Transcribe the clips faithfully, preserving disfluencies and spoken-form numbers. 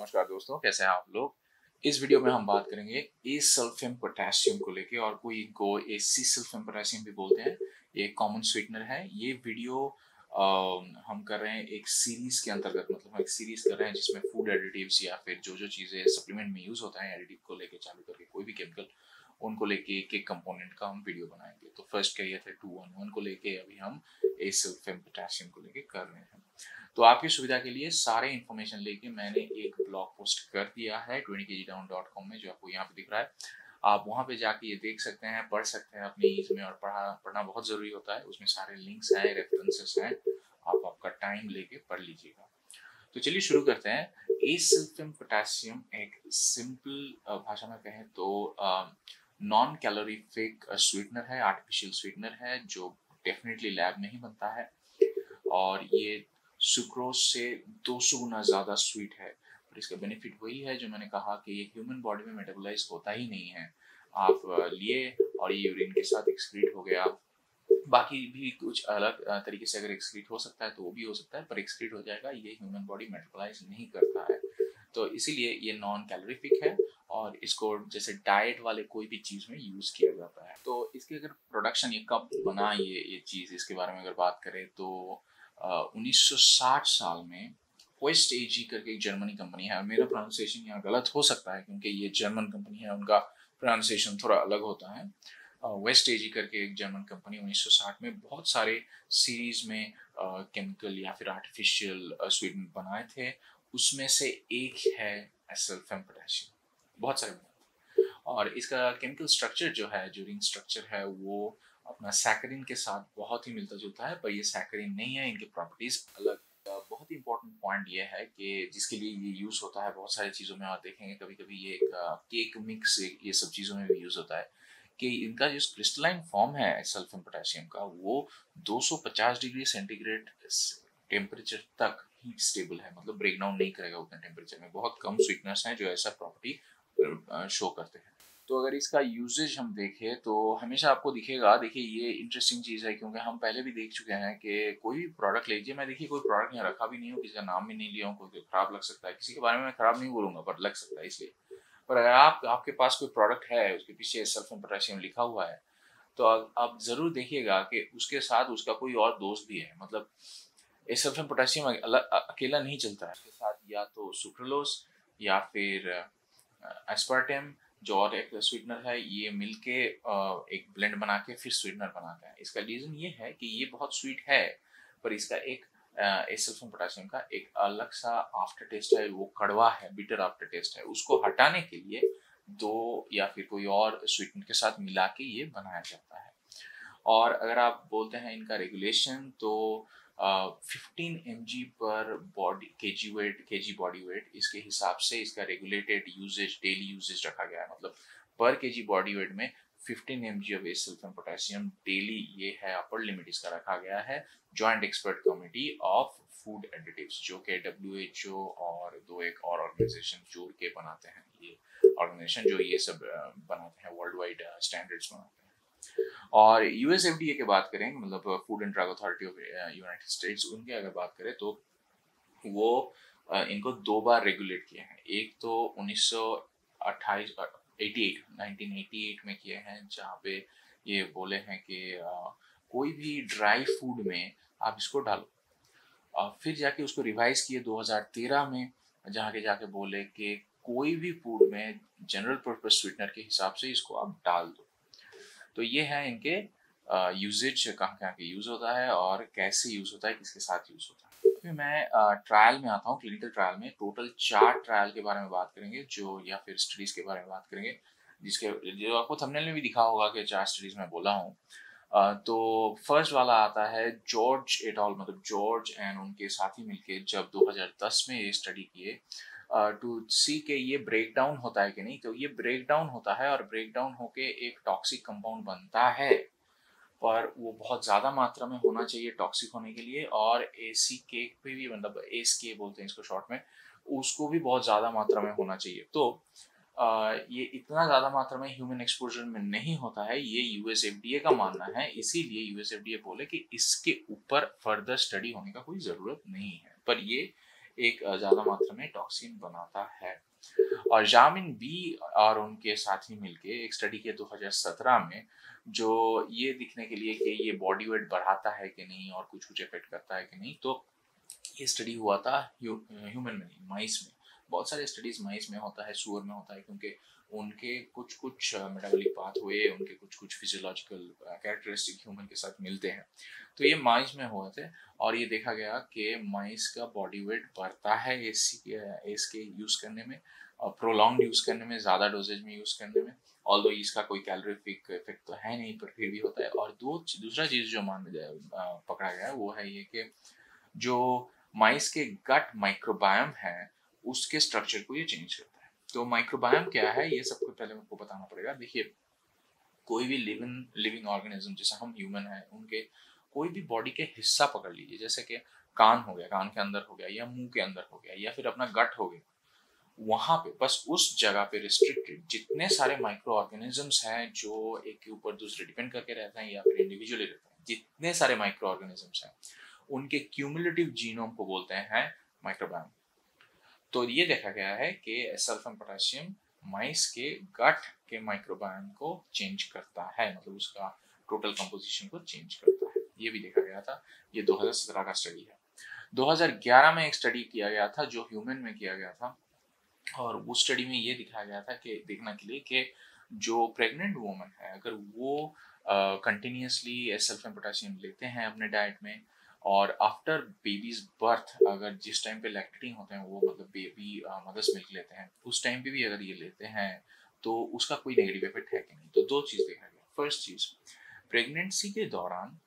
नमस्कार दोस्तों, कैसे हैं आप लोग। इस वीडियो में हम बात करेंगे एसल्फेम पोटेशियम को लेके, और कोई इनको एसीसल्फेम पोटेशियम भी बोलते हैं। ये कॉमन स्वीटनर है। ये वीडियो आ, हम कर रहे हैं एक सीरीज के अंतर्गत, मतलब हम एक सीरीज कर रहे हैं जिसमें फूड एडिटिव्स या फिर जो जो चीज़ें सप्लीमेंट में यूज़ होता है एडिटिव को लेके, चालू करके कोई भी केमिकल, उनको लेके एक एक कंपोनेंट का हम वीडियो बनाएंगे। तो फर्स्ट क्या था टू वन वन को लेके, अभी हम एसल्फेम पोटेशियम को लेके कर रहे हैं। तो आपकी सुविधा के लिए सारे इन्फॉर्मेशन लेके मैंने एक ब्लॉग पोस्ट कर दिया है ट्वेंटी के जी डाउन डॉट कॉम में, जो आपको यहाँ पे दिख रहा है। आप वहाँ पे जाके ये देख सकते हैं, पढ़ सकते हैं अपने ईज में, और पढ़ा पढ़ना बहुत ज़रूरी होता है। उसमें सारे लिंक्स हैं, रेफरेंसेस हैं, आप आपका टाइम लेके पढ़ लीजिएगा। तो चलिए शुरू करते हैं। एसल्फेम पोटेशियम एक सिंपल भाषा में कहें तो नॉन कैलोरीफिक स्वीटनर है, आर्टिफिशियल स्वीटनर है, जो डेफिनेटली लैब में ही बनता है। और ये सुक्रोज से दो सौ गुना ज़्यादा स्वीट है, और इसका बेनिफिट वही है जो मैंने कहा कि ये ह्यूमन बॉडी में मेटाबोलाइज होता ही नहीं है। आप लिए और ये यूरिन के साथ एक्सक्रीट हो गया। बाकी भी कुछ अलग तरीके से अगर एक्सक्रीट हो सकता है तो वो भी हो सकता है, पर एक्सक्रीट हो जाएगा, ये ह्यूमन बॉडी मेटाबोलाइज नहीं करता है। तो इसीलिए ये नॉन कैलोरीफिक है, और इसको जैसे डाइट वाले कोई भी चीज़ में यूज़ किया जाता है। तो इसके अगर प्रोडक्शन, ये कब बना ये ये चीज़, इसके बारे में अगर बात करें तो उन्नीस सौ साठ साल में वेस्ट एजी करके एक जर्मनी कंपनी है, और मेरा प्रोनाउंसिएशन यहाँ गलत हो सकता है क्योंकि ये जर्मन कंपनी है, उनका प्रोनाउंसिएशन थोड़ा अलग होता है। वेस्ट एजी करके एक जर्मन कंपनी उन्नीस सौ साठ में बहुत सारे सीरीज में केमिकल या फिर आर्टिफिशियल स्वीटनर बनाए थे। उसमें से एक है एसल्फेम पोटेशियम, बहुत सारे बनाए। और इसका केमिकल स्ट्रक्चर जो है, जो रिंग स्ट्रक्चर है, वो अपना सैकरिन के साथ बहुत ही मिलता जुलता है, पर ये सैकरिन नहीं है, इनके प्रॉपर्टीज अलग। बहुत ही इंपॉर्टेंट पॉइंट ये है कि जिसके लिए ये यूज़ होता है बहुत सारी चीज़ों में, और देखेंगे कभी कभी ये एक केक मिक्स, ये सब चीज़ों में भी यूज़ होता है, कि इनका जो क्रिस्टलाइन फॉर्म है एसल्फेम पोटेशियम का, वो दो सौ पचास डिग्री सेंटीग्रेड टेम्परेचर तक हीट स्टेबल है, मतलब ब्रेकडाउन नहीं करेगा उतने टेम्परेचर में। बहुत कम स्वीटनर्स हैं जो ऐसा प्रॉपर्टी शो करते हैं। तो अगर इसका यूजेज हम देखें तो हमेशा आपको दिखेगा, देखिए ये इंटरेस्टिंग चीज़ है क्योंकि हम पहले भी देख चुके हैं कि कोई भी प्रोडक्ट लीजिए, मैं देखिए कोई प्रोडक्ट यहाँ रखा भी नहीं हूँ, किसी का नाम भी नहीं लिया हूँ, कोई खराब लग सकता है, किसी के बारे में मैं खराब नहीं बोलूँगा, पर लग सकता है इसलिए। पर अगर आप आपके पास कोई प्रोडक्ट है, उसके पीछे एसल्फेम पोटेशियम लिखा हुआ है, तो आप ज़रूर देखिएगा कि उसके साथ उसका कोई और दोस्त भी है। मतलब एसल्फेम पोटेशियम अकेला नहीं चलता है, उसके साथ या तो सुक्रालोस या फिर एस्पार्टेम, जो और एक स्वीटनर है, ये मिलके एक ब्लेंड बना के फिर स्वीटनर बनाता है। इसका रीज़न ये है कि ये बहुत स्वीट है, पर इसका एक एसल्फेम पोटेशियम का एक अलग सा आफ्टर टेस्ट है, वो कड़वा है, बिटर आफ्टर टेस्ट है। उसको हटाने के लिए दो या फिर कोई और स्वीटनर के साथ मिला के ये बनाया जाता है। और अगर आप बोलते हैं इनका रेगुलेशन, तो फिफ्टीन एम जी पर बॉडी के जी वेट के जी बॉडी वेट, इसके हिसाब से इसका रेगुलेटेड यूजेज, डेली यूजेज रखा गया है। मतलब per K G body weight में fifteen M G of acesulfame potassium daily, ये है अपर लिमिट इसका रखा गया है। Joint expert committee of food additives, जो कि डब्ल्यू एच ओ और दो एक और ऑर्गेनाइजेशन जोड़ के बनाते हैं, ये ऑर्गेनाइजेशन जो ये सब बनाते हैं, वर्ल्ड वाइड स्टैंडर्ड्स बनाते हैं। और यूएस एफडीए की बात करें, मतलब food and drug authority of United States, उनके अगर बात करें तो वो इनको दो बार रेगुलेट किए हैं। एक तो उन्नीस सौ अट्ठाईस अट्ठासी, नाइनटीन एटी एट में किए हैं, जहाँ पे ये बोले हैं कि कोई भी ड्राई फूड में आप इसको डालो। फिर जाके उसको रिवाइज किए दो हज़ार तेरह में, जहाँ के जाके बोले कि कोई भी फूड में जनरल पर्पज स्वीटनर के हिसाब से इसको आप डाल दो। तो ये है इनके यूजेज, कहाँ कहाँ के यूज़ होता है और कैसे यूज़ होता है, किसके साथ यूज़ होता है। फिर मैं ट्रायल में आता हूँ, क्लिनिकल ट्रायल में। टोटल चार ट्रायल के बारे में बात करेंगे जो, या फिर स्टडीज़ के बारे में बात करेंगे, जिसके जो आपको थंबनेल में भी दिखा होगा कि चार स्टडीज़ में बोला हूँ। तो फर्स्ट वाला आता है जॉर्ज एट ऑल, मतलब जॉर्ज एंड उनके साथी मिलके जब दो हज़ार दस में ये स्टडी किए टू सी के ये ब्रेक डाउन होता है कि नहीं। तो ये ब्रेक डाउन होता है, और ब्रेक डाउन होके एक टॉक्सिक कंपाउंड बनता है, पर वो बहुत ज़्यादा मात्रा में होना चाहिए टॉक्सिक होने के लिए। और ए सी के पे भी, मतलब ए सी के बोलते हैं इसको शॉर्ट में, उसको भी बहुत ज़्यादा मात्रा में होना चाहिए। तो आ, ये इतना ज़्यादा मात्रा में ह्यूमन एक्सपोजर में नहीं होता है, ये यूएस एफडीए का मानना है। इसीलिए यूएस एफडीए बोले कि इसके ऊपर फर्दर स्टडी होने का कोई ज़रूरत नहीं है, पर ये एक ज्यादा मात्रा में टॉक्सिन बनाता है। और जामिन बी और उनके साथी मिलके एक स्टडी किया दो हज़ार सत्रह में, जो ये दिखने के लिए कि ये बॉडी वेट बढ़ाता है कि नहीं और कुछ कुछ इफेक्ट करता है कि नहीं। तो ये स्टडी हुआ था ह्यूमन में, माइस में। बहुत सारे स्टडीज माइस में होता है, सूअर में होता है, क्योंकि उनके कुछ कुछ मेटाबॉलिक पाथवे, उनके कुछ कुछ फिजियोलॉजिकल कैरेक्टरिस्टिक ह्यूमन के साथ मिलते हैं। तो ये माइस में हुए थे और ये देखा गया कि माइस का बॉडी वेट बढ़ता है इसके यूज़ करने में, प्रोलॉन्ग यूज़ करने में, ज़्यादा डोजेज में यूज़ करने में। ऑल्दो इसका कोई कैलोरीफिक इफेक्ट तो है नहीं, पर फिर भी होता है। और दो दूसरा चीज़ जो मान पकड़ा गया वो है ये कि जो माइस के गट माइक्रोबायोम है उसके स्ट्रक्चर को ये चेंज करता है। तो माइक्रोबायोम क्या है ये सबको पहले आपको बताना पड़ेगा। देखिए, कोई भी लिविंग लिविंग ऑर्गेनिज्म, जैसे हम ह्यूमन हैं, उनके कोई भी बॉडी के हिस्सा पकड़ लीजिए, जैसे कि कान हो गया, कान के अंदर हो गया, या मुंह के अंदर हो गया, या फिर अपना गट हो गया, वहाँ पे बस उस जगह पे रिस्ट्रिक्टेड जितने सारे माइक्रो ऑर्गेनिजम्स हैं जो एक के ऊपर दूसरे डिपेंड करके रहते हैं या फिर इंडिविजुअली रहते हैं, जितने सारे माइक्रो ऑर्गेनिजम्स हैं उनके क्यूमुलेटिव जीनोम को बोलते हैं माइक्रोबायोम। तो ये देखा गया है कि एसल्फेम पोटेशियम माइस के गट के माइक्रोबायोम को चेंज करता है, मतलब उसका टोटल कंपोजिशन को चेंज करता है। ये भी देखा गया था, ये दो हज़ार सत्रह का स्टडी है। दो हज़ार ग्यारह में एक स्टडी किया गया था जो ह्यूमन में किया गया था, और उस स्टडी में ये दिखाया गया था कि देखने के लिए कि जो प्रेग्नेंट वूमन है, अगर वो कंटिन्यूसली एसल्फेम पोटेशियम लेते हैं अपने डाइट में, और आफ्टर बेबीज बर्थ अगर जिस टाइम पे लैक्टेटिंग होते हैं वो, मतलब बेबी मदर्स मिल्क लेते हैं, उस टाइम पे भी अगर ये लेते हैं तो उसका कोई नेगेटिव इफेक्ट है कि नहीं। तो दो चीज़ देखा गया। फर्स्ट चीज़, प्रेगनेंसी के दौरान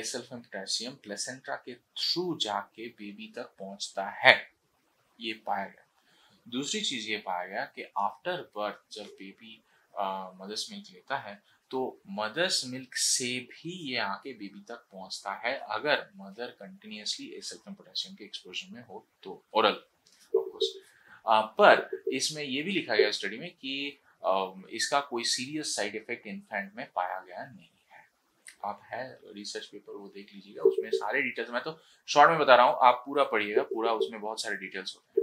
एसल्फेम पोटेशियम प्लेसेंटा के थ्रू जाके बेबी तक पहुंचता है, ये पाया गया। दूसरी चीज़ ये पाया गया कि आफ्टर बर्थ जब बेबी मदर्स मिल्क लेता है तो मदर्स मिल्क से भी ये आके बेबी तक पहुंचता है, अगर मदर कंटिन्यूसली एसल्फेम पोटेशियम के एक्सपोजर में हो तो, ओरल ऑफ कोर्स। पर इसमें ये भी लिखा गया स्टडी में कि इसका कोई सीरियस साइड इफेक्ट इन्फेंट में पाया गया नहीं है। आप है रिसर्च पेपर वो देख लीजिएगा, उसमें सारे डिटेल्स, मैं तो शॉर्ट में बता रहा हूँ, आप पूरा पढ़िएगा पूरा, उसमें बहुत सारे डिटेल्स होते हैं।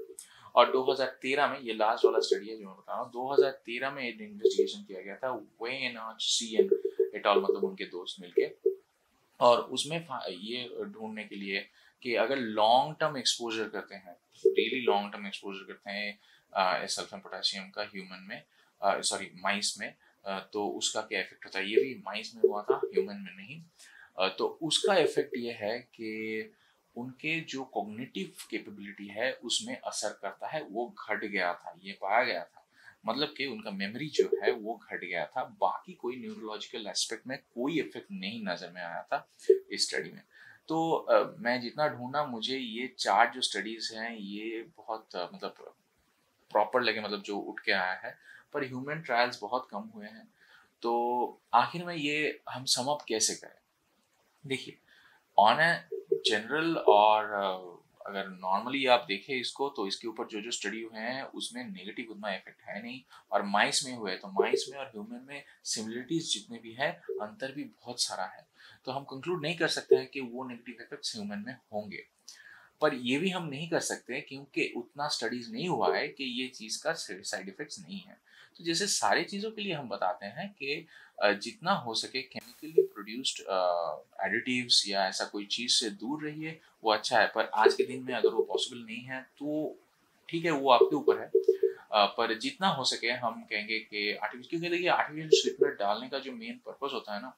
और दो हज़ार तेरह में, ये लास्ट वाला स्टडी है जो मैं बता रहा हूँ, दो हज़ार तेरह में एक इन्वेस्टिगेशन किया गया था Wen R C N et al, मतलब उनके दोस्त मिलके, और उसमें ये ढूंढने के लिए कि अगर लॉन्ग टर्म एक्सपोजर करते हैं, डेली लॉन्ग टर्म एक्सपोजर करते हैं एसल्फेम पोटेशियम का ह्यूमन में, सॉरी माइस में, आ, तो उसका क्या इफेक्ट होता है। ये भी माइस में हुआ था, ह्यूमन में नहीं। आ, तो उसका इफेक्ट ये है कि उनके जो कॉग्निटिव कैपेबिलिटी है उसमें असर करता है, वो घट गया था, ये पाया गया था। मतलब कि उनका मेमोरी जो है वो घट गया था, बाकी कोई न्यूरोलॉजिकल एस्पेक्ट में कोई इफेक्ट नहीं नज़र में आया था इस स्टडी में। तो आ, मैं जितना ढूंढा, मुझे ये चार जो स्टडीज़ हैं ये बहुत आ, मतलब प्रॉपर लगे, मतलब जो उठ के आया है, पर ह्यूमन ट्रायल्स बहुत कम हुए हैं। तो आखिर में ये हम समअप कैसे करें? देखिए, ऑन ए जनरल और अगर नॉर्मली आप देखें इसको, तो इसके ऊपर जो जो स्टडी हुए हैं उसमें नेगेटिव उतना इफेक्ट है नहीं, और माइस में हुए तो माइस में और ह्यूमन में सिमिलरिटीज जितने भी है, अंतर भी बहुत सारा है। तो हम कंक्लूड नहीं कर सकते हैं कि वो नेगेटिव इफेक्ट्स ह्यूमन में होंगे, पर ये भी हम नहीं कर सकते क्योंकि उतना स्टडीज नहीं हुआ है कि ये चीज़ का साइड इफेक्ट्स नहीं है। तो जैसे सारी चीज़ों के लिए हम बताते हैं कि जितना हो सके केमिकली प्रोड्यूस्ड एडिटिव्स या ऐसा कोई चीज़ से दूर रहिए, वो अच्छा है। पर आज के दिन में अगर वो पॉसिबल नहीं है तो ठीक है, वो आपके ऊपर है। uh, पर जितना हो सके हम कहेंगे कि आर्टिफिशियल, क्योंकि देखिए आर्टिफिशियल स्वीटनर डालने का जो मेन पर्पज़ होता है ना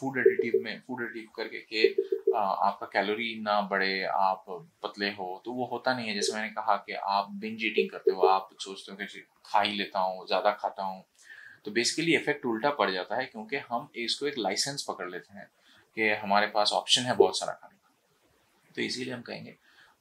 फूड uh, एडिटिव में, फूड एडिटिव करके के uh, आपका कैलोरी ना बढ़े, आप पतले हो, तो वो होता नहीं है। जैसे मैंने कहा कि आप बिंज ईटिंग करते हो, आप सोचते हो कि खा ही लेता हूँ, ज़्यादा खाता हूँ, तो बेसिकली इफेक्ट उल्टा पड़ जाता है, क्योंकि हम इसको एक लाइसेंस पकड़ लेते हैं कि हमारे पास ऑप्शन है बहुत सारा खाने का। तो इसीलिए हम कहेंगे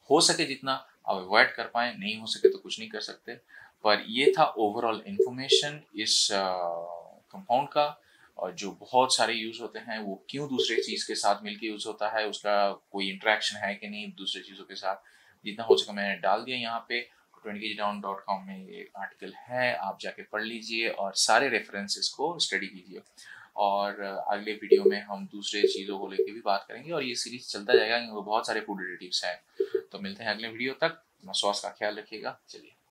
हो सके जितना अवॉइड कर पाए, नहीं हो सके तो कुछ नहीं कर सकते। पर ये था ओवरऑल इन्फॉर्मेशन इस कंपाउंड का, और जो बहुत सारे यूज़ होते हैं वो क्यों दूसरे चीज़ के साथ मिलके यूज़ होता है, उसका कोई इंटरेक्शन है कि नहीं दूसरे चीज़ों के साथ, जितना हो सके मैंने डाल दिया यहाँ पे। ट्वेंटी के जी डाउन डॉट कॉम में ये आर्टिकल है, आप जाके पढ़ लीजिए और सारे रेफरेंसेस को स्टडी कीजिए। और अगले वीडियो में हम दूसरे चीज़ों को लेके भी बात करेंगे और ये सीरीज चलता जाएगा, क्योंकि बहुत सारे फूड एडिटिव्स हैं। तो मिलते हैं अगले वीडियो तक। स्वास्थ्य का ख्याल रखिएगा। चलिए।